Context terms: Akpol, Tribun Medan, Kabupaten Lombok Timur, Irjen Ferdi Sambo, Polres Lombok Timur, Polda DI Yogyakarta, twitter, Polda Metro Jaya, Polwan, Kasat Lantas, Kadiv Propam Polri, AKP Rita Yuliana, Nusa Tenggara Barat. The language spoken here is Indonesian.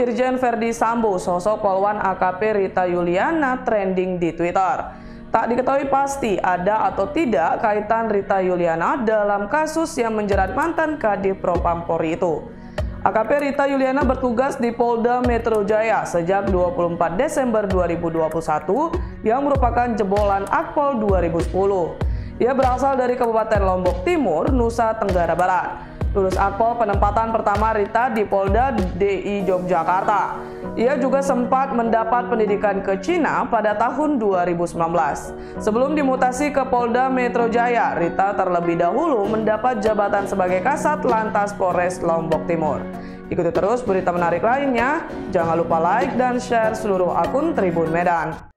Irjen Ferdi Sambo, sosok polwan AKP Rita Yuliana trending di Twitter. Tak diketahui pasti ada atau tidak kaitan Rita Yuliana dalam kasus yang menjerat mantan Kadiv Propam Polri itu. AKP Rita Yuliana bertugas di Polda Metro Jaya sejak 24 Desember 2021 yang merupakan jebolan Akpol 2010. Ia berasal dari Kabupaten Lombok Timur, Nusa Tenggara Barat. Lulus Akpol penempatan pertama Rita di Polda DI Yogyakarta. Ia juga sempat mendapat pendidikan ke Cina pada tahun 2019. Sebelum dimutasi ke Polda Metro Jaya, Rita terlebih dahulu mendapat jabatan sebagai Kasat Lantas Polres Lombok Timur. Ikuti terus berita menarik lainnya. Jangan lupa like dan share seluruh akun Tribun Medan.